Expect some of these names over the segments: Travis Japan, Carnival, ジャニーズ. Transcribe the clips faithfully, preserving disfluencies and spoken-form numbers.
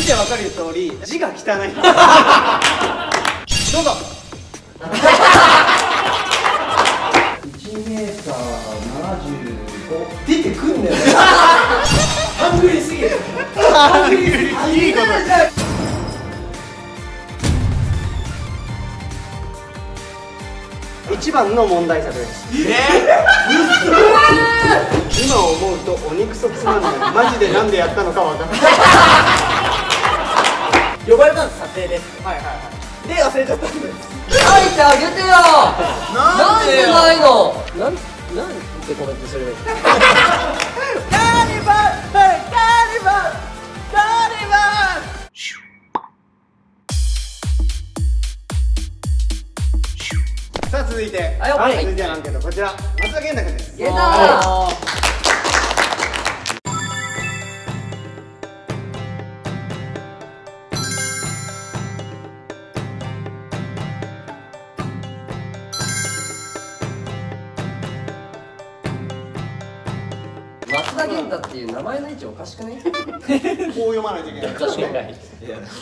見てわかる通り字が汚い。どうぞ。いちメーターななじゅうご出てくんだよね。ハングリすぎる。ハングリいいこと。一番の問題作です。ええ。今思うとお肉そつなんだ。マジでなんでやったのかわからない。呼ばれたんです、撮影です。はいはいはい。で忘れちゃったんです。書いてあげてよ。なんでないの。なんなんてコメントすればいい。カーニバル、カーニバル、カーニバル。さあ続いて、はい、続いてのアンケートこちら、松田元太君です。元太松田元太っていう名前の位置おかしくね。こう読まないといけない。確かに。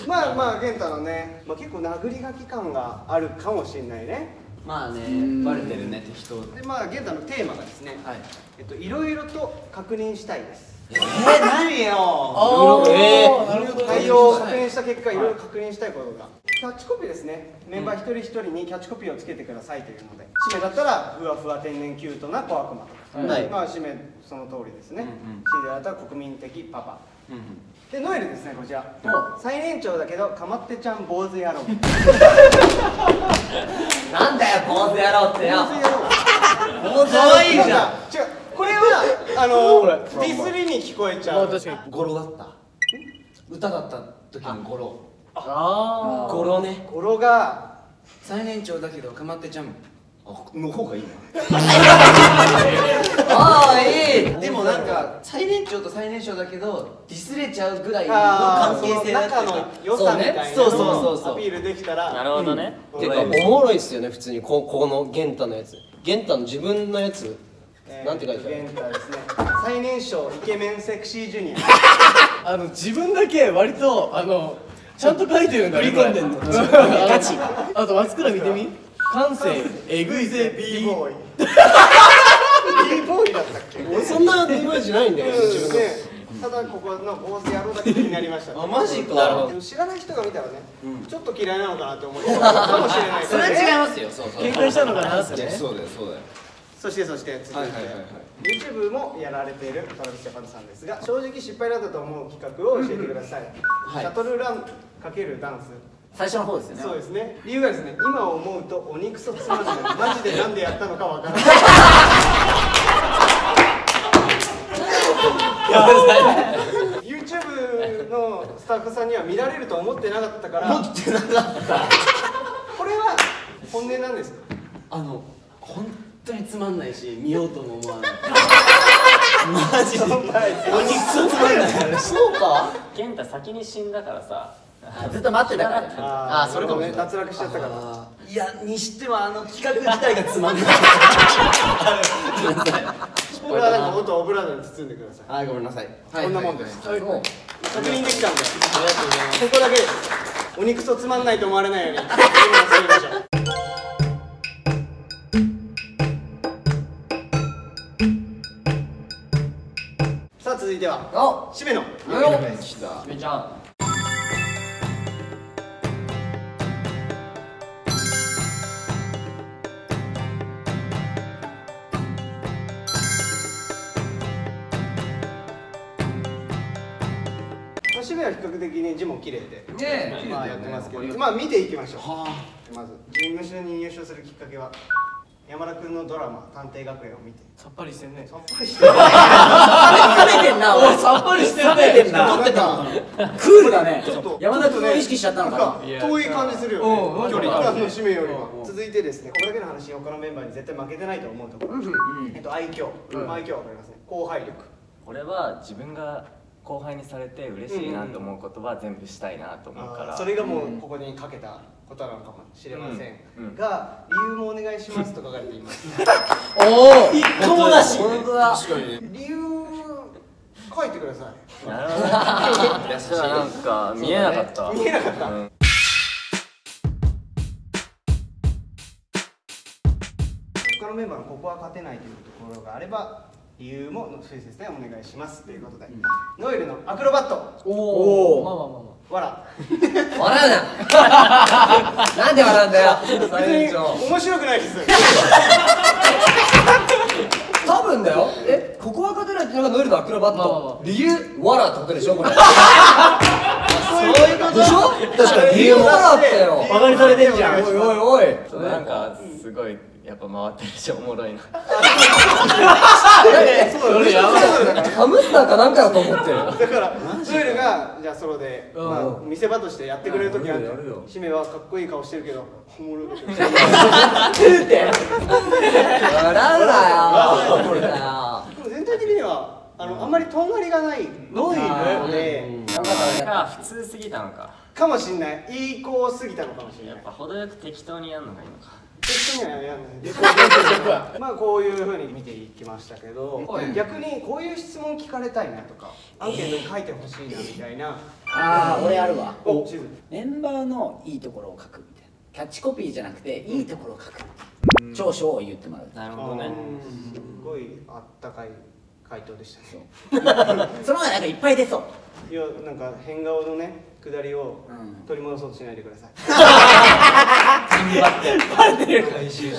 まあまあ元太のね、まあ結構殴り書き感があるかもしれないね。まあね、バレてるね、適当で。まあ現在のテーマがですね、えっといろいろと確認したいです。えっ何よ、対応を確認した結果、いろいろ確認したいことがキャッチコピーですね。メンバー一人一人にキャッチコピーをつけてくださいというので、しめだったらふわふわ天然キュートな小悪魔とか、まあしめその通りですね。しでだったら国民的パパで、ノエルですね、こちら最年長だけどかまってちゃん坊主野郎。なんだよ坊主野郎ってよ。坊主野郎いいじゃん。違う、これはあのディスりに聞こえちゃう。確かに語呂だった。歌だった時の語呂。ああ語呂ね。語呂が最年長だけどかまってちゃんの方がいいな。ああいい。でもなんか最年長と最年少だけどディスれちゃうぐらいの関係性だったり、そうね、そうそうそう、アピールできたら。なるほどね。ていうかおもろいっすよね普通に。ここの元太のやつ、元太の自分のやつなんて書いてある。元太ですね、最年少イケメンセクシージュニア。あの自分だけ割とあのちゃんと書いてるんだ。振り込んでんの。ガチ。あと松倉見てみ。感性えぐいぜ B ボーイ。 B ボーイだったっけ。俺そんなイメージないんだよ自分の。ただここの坊主野郎だけ気になりました。あマジか。知らない人が見たらね、ちょっと嫌いなのかなって思うかもしれない。それは違いますよ。そうそう、喧嘩したのかなってね。そうだよそうだよ。そしてそして続いて YouTube もやられている トラビスジャパン さんですが、正直失敗だったと思う企画を教えてください。シャトルラン×ダンス、最初の方ですね。そうですね。理由がですね、今思うとお肉そつまんない。マジでなんでやったのかわからない。YouTube のスタッフさんには見られると思ってなかったから。思ってなかった。これは本音なんですか。あの本当につまんないし、見ようとも思わない。マジで。お肉そつまんない。そうか。元太先に死んだからさ。ずっと待ってたから。ああそれかもね、脱落しちゃったから。いやにしてもあの企画自体がつまんない。これはなんかもっとオブラートに包んでください。はいごめんなさい。こんなもんです。確認できたんでありがとうございます。ここだけです。お肉そつまんないと思われないように今作りましょう。さあ続いてはしめのしめちゃん。渋谷は比較的に字も綺麗でやってますけど、まあ見ていきましょう。まず事務所に入所するきっかけは、山田君のドラマ「探偵学園」を見て。さっぱりしてんね。さっぱりしてんね。疲れてんな。俺さっぱりしてんな。持ってたクールだね。山田君を意識しちゃったのかな。遠い感じするよね、距離が締めよりは。続いてですね、これだけの話、他のメンバーに絶対負けてないと思うところ。えっと愛嬌、愛嬌わかりますね。後輩力、これは自分が後輩にされて嬉しいなと思うことは全部したいなと思うから、それがもうここにかけたことなのかもしれませんが、理由もお願いしますと書かれています。おお、一個もなし。本当だ。理由書書いてください。なるほど。いや、それはなんか見えなかった。見えなかった。うん、他のメンバーのここは勝てないというところがあれば理由もの推薦でお願いしますということで、うん、ノエルのアクロバット。おお。まあまあまあまあ。笑笑うな。なんで笑うんだよ。別に面白くないです。多分だよ。え、ここは勝てないっていうのがノエルのアクロバット。理由笑ってことでしょこれ。そういうことでしょ。確かに理由笑ってよ。バカにされてるじゃん。おいおいおい。なんかすごいやっぱ回ってるしおもろいな。ハムスターかなんかだと思ってる。だからノエルがじゃあソロで見せ場としてやってくれるときなんて、姫はかっこいい顔してるけどおもろい。笑うなよ。全体的にはあのあんまりとんがりがないので、普通すぎたのかかもしれない、いい子すぎたのかもしれない。やっぱ程よく適当にやるのがいいのか。適当にはやんないです。まあこういうふうに見ていきましたけど、逆にこういう質問聞かれたいなとかアンケートに書いてほしいなみたいな。ああ、俺あるわ。メンバーのいいところを書くみたいな、キャッチコピーじゃなくていいところを書く、長所を言ってもらう。なるほどね。すごいあったかい回答でしたね。その前なんかいっぱい出そう。いや、なんか変顔のね下りを取り戻そうとしないでください。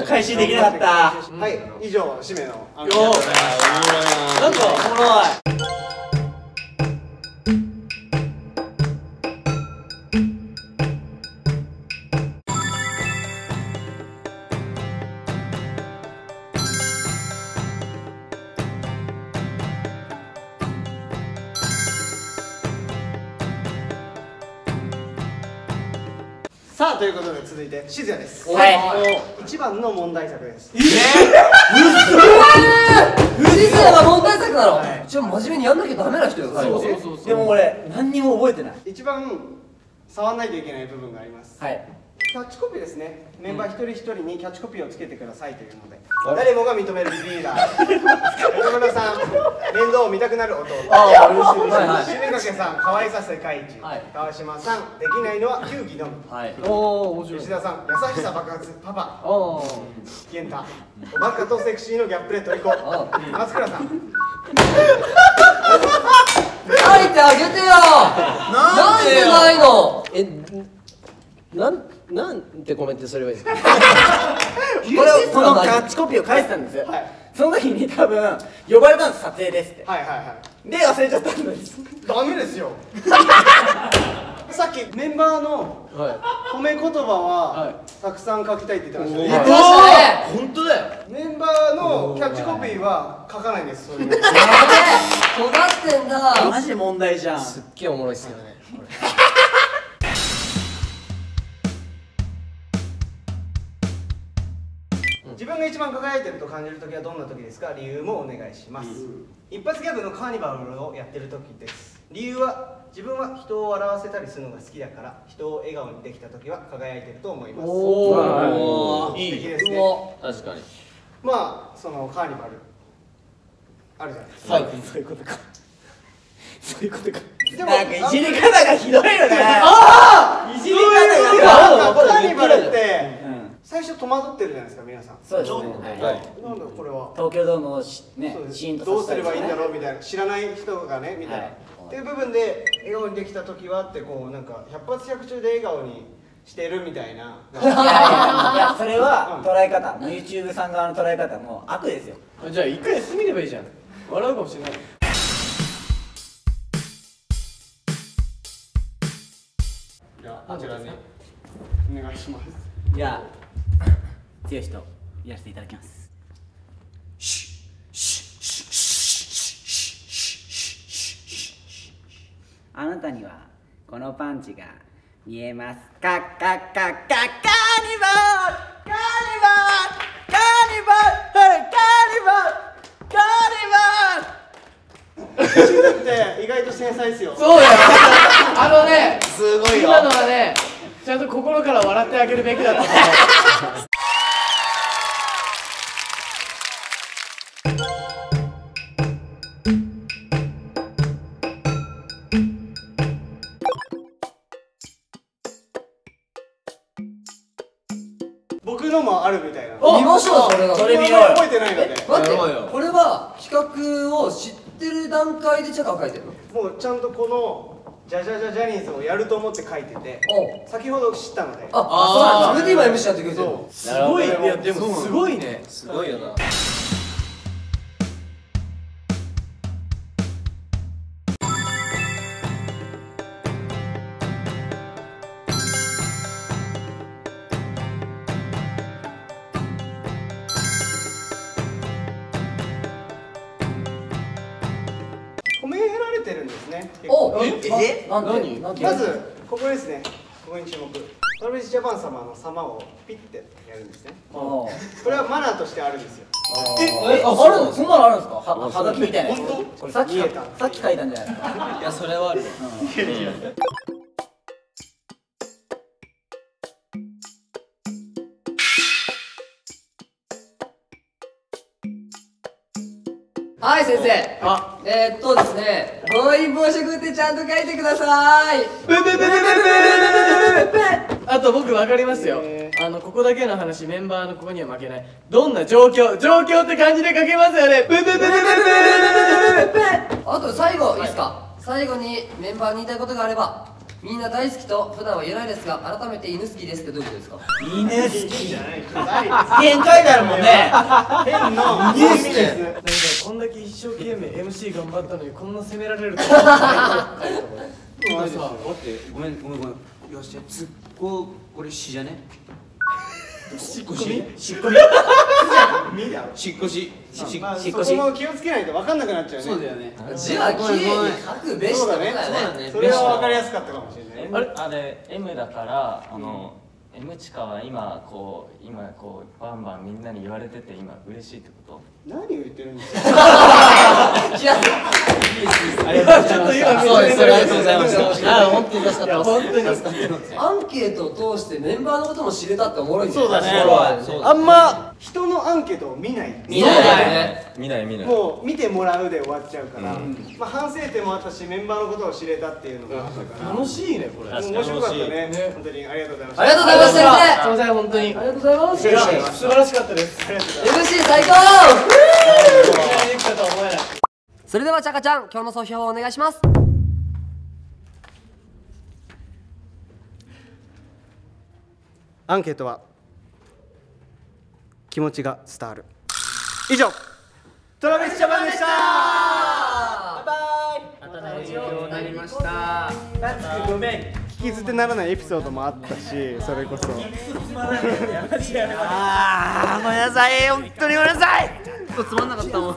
回収できなかった。はい、以上締めのアンケートでございます。なんかおもろい。さあ、ということで続いてしずやです。はい、一番の問題作です。えっ、しずやが問題作なの？はい、一応真面目にやんなきゃダメな人よ。そうそうそうそう。でも俺何にも覚えてない。一番触んないといけない部分があります。はい、キャッチコピーですね。メンバー一人一人にキャッチコピーをつけてくださいというので、誰もが認めるリーダー岡村さん、面倒を見たくなる弟、しめかけさん、可愛さ世界一、川島さん、できないのは球技のみ、吉田さん、優しさ爆発パパ、健太、おバカとセクシーのギャップで取りこ、松倉さん、書いてあげてよ。なんでないの？え、なんなんてコメントすればいいですか。これを、このキャッチコピーを書いてたんですよ。その時に多分呼ばれたんです、撮影ですって。はいはいはい。で忘れちゃったんです。ダメですよ。さっきメンバーの褒め言葉はたくさん書きたいって言ってましたね。言ってましたね。本当だよ。メンバーのキャッチコピーは書かないんです。そういうの。やべえ、尖ってんだ。マジ問題じゃん。すっげえおもろいっすよね。自分が一番輝いてると感じる時はどんな時ですか？理由もお願いします。一発ギャグのカーニバルをやってる時です。理由は自分は人を笑わせたりするのが好きだから、人を笑顔にできた時は輝いてると思います。おお、いいですね。確かに。まあそのカーニバルあるじゃないですか。はい、そういうことか。そういうことか。でもなんかいじり方がひどいよね。ああ、いじり方が。カーニバルって最初戸惑ってるじゃないですか、皆さん。そうですね。なんだこれは。東京ドームをね、どうすればいいんだろうみたいな、知らない人がねみたいな。っていう部分で笑顔にできた時はってこうなんか百発百中で笑顔にしてるみたいな。いやそれは捉え方、YouTube さん側の捉え方も悪ですよ。じゃあ一回休みればいいじゃん。笑うかもしれない。じゃあこちらね、お願いします。いや。強い人やらせていただきます。あなたにはこのパンチが見えますか？カッカッカッカッカーニバルカーニバルカーニバルカーニバルカーニバルカーニバルって意外と繊細ですよ。そうだよ。あのね、すごいよ。今のはね、ちゃんと心から笑ってあげるべきだった。くのもあるみたいな。見ましょう、それは。それ見よう。覚えてないので。待って、これは企画を知ってる段階でチャカを書いてるの？もうちゃんとこのジャジャジャジャニーズをやると思って書いてて、先ほど知ったので。あ、それで今 エムシー やってくれてる。すごい。いやでもすごいね。すごいよな。まずここですね、ここに注目。トラビスジャパン様の様をピッてやるんですね。これはマナーとしてあるんですよ。え、あるの？そんなのあるんですか？はがきみたいなやつ。これさっきさっき書いたんじゃないですか？いや、それはある。はい、先生。えっとですね、暴飲暴食ってちゃんと書いてください。ブブブブブブブブブブブ。あと僕わかりますよ。あのここだけの話、メンバーのここには負けない。どんな状況、状況って感じで書けますよね。ブブブブブブブブブブ。あと最後いいですか？最後にメンバーに言いたいことがあれば。みんな大好きと普段は言えないですが、改めて犬好きですってどういうことですか？犬好きじゃない。変書いてあるもんね。変の犬好きです。なんかこんだけ一生懸命 エムシー 頑張ったのにこんな責められると思ってない。ごめんごめんごめん。よし、つっこ俺しじゃね？しっこし？しっこし？しっこし。そこも気をつけないと分かんなくなっちゃうね。そうだよね。字はきれいに書くべしだね。それは分かりやすかったかもしれない。あれ エム だからあの エム ちかは今こう今こうバンバンみんなに言われてて今嬉しいってこと？何を言ってるんですか？ありがとうございました。本当に助かった。アンケートを通してメンバーのことも知れたっておもろいね。そうだね。あんま人のアンケートを見ない。見ないね。見ない見ない。もう見てもらうで終わっちゃうから。まあ反省点もあったし、メンバーのことを知れたっていうのがあったから。楽しいねこれ。面白かったね。本当にありがとうございました。ありがとうございました。すみません本当に。ありがとうございます。素晴らしかったです。エムシー 最高。それではチャカちゃん、今日の総評をお願いします。アンケートは気持ちが伝わる。以上、トラビスジャパンでした。バイバイ。勉強になりました。夏くごめん、聞き捨てならないエピソードもあったし、それこそああごめんなさい、本当にごめんなさい。ちょっとつまんなかったもん。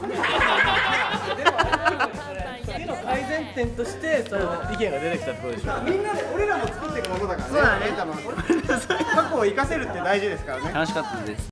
改善点としてその意見が出てきたってことでしょ。みんなで俺らも作っていくものだからね。そうだね。過去を生かせるって大事ですからね。楽しかったです。